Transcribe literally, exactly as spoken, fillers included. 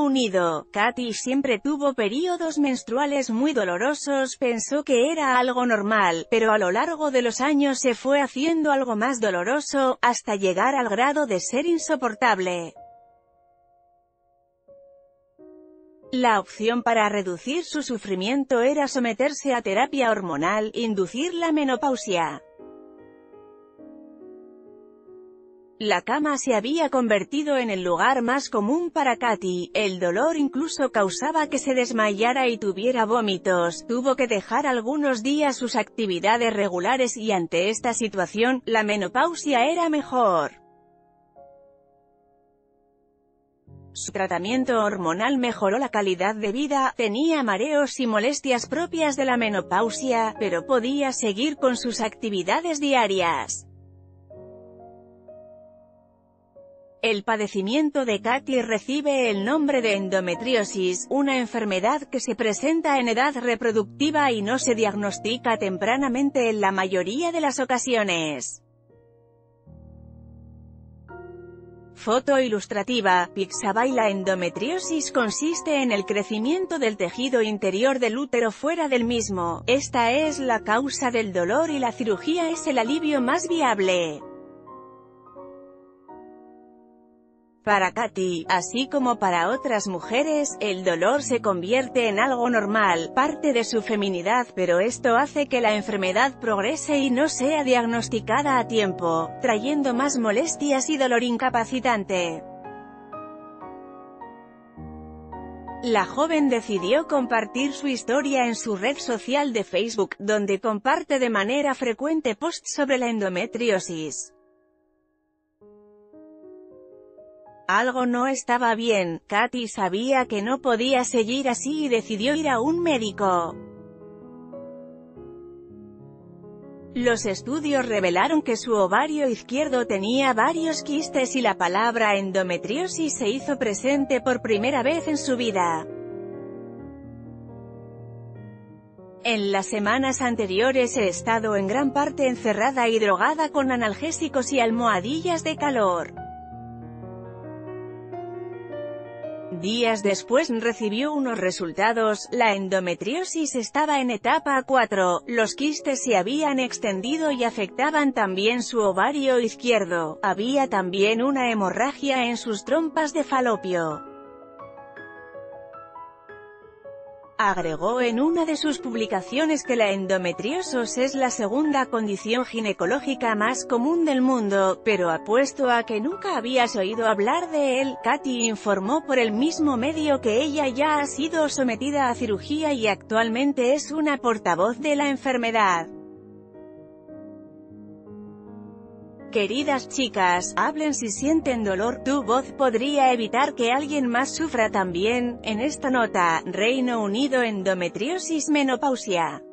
Reino Unido, Katy siempre tuvo períodos menstruales muy dolorosos. Pensó que era algo normal, pero a lo largo de los años se fue haciendo algo más doloroso, hasta llegar al grado de ser insoportable. La opción para reducir su sufrimiento era someterse a terapia hormonal, inducir la menopausia. La cama se había convertido en el lugar más común para Katy, el dolor incluso causaba que se desmayara y tuviera vómitos, tuvo que dejar algunos días sus actividades regulares y ante esta situación, la menopausia era mejor. Su tratamiento hormonal mejoró la calidad de vida, tenía mareos y molestias propias de la menopausia, pero podía seguir con sus actividades diarias. El padecimiento de Katy recibe el nombre de endometriosis, una enfermedad que se presenta en edad reproductiva y no se diagnostica tempranamente en la mayoría de las ocasiones. Foto ilustrativa, Pixabay. La endometriosis consiste en el crecimiento del tejido interior del útero fuera del mismo, esta es la causa del dolor y la cirugía es el alivio más viable. Para Katy, así como para otras mujeres, el dolor se convierte en algo normal, parte de su feminidad, pero esto hace que la enfermedad progrese y no sea diagnosticada a tiempo, trayendo más molestias y dolor incapacitante. La joven decidió compartir su historia en su red social de Facebook, donde comparte de manera frecuente posts sobre la endometriosis. Algo no estaba bien, Katy sabía que no podía seguir así y decidió ir a un médico. Los estudios revelaron que su ovario izquierdo tenía varios quistes y la palabra endometriosis se hizo presente por primera vez en su vida. En las semanas anteriores he estado en gran parte encerrada y drogada con analgésicos y almohadillas de calor. Días después recibió unos resultados, la endometriosis estaba en etapa cuatro, los quistes se habían extendido y afectaban también su ovario izquierdo, había también una hemorragia en sus trompas de falopio. Agregó en una de sus publicaciones que la endometriosis es la segunda condición ginecológica más común del mundo, pero apuesto a que nunca habías oído hablar de él. Katy informó por el mismo medio que ella ya ha sido sometida a cirugía y actualmente es una portavoz de la enfermedad. Queridas chicas, hablen si sienten dolor, tu voz podría evitar que alguien más sufra también. En esta nota, Reino Unido, endometriosis, menopausia.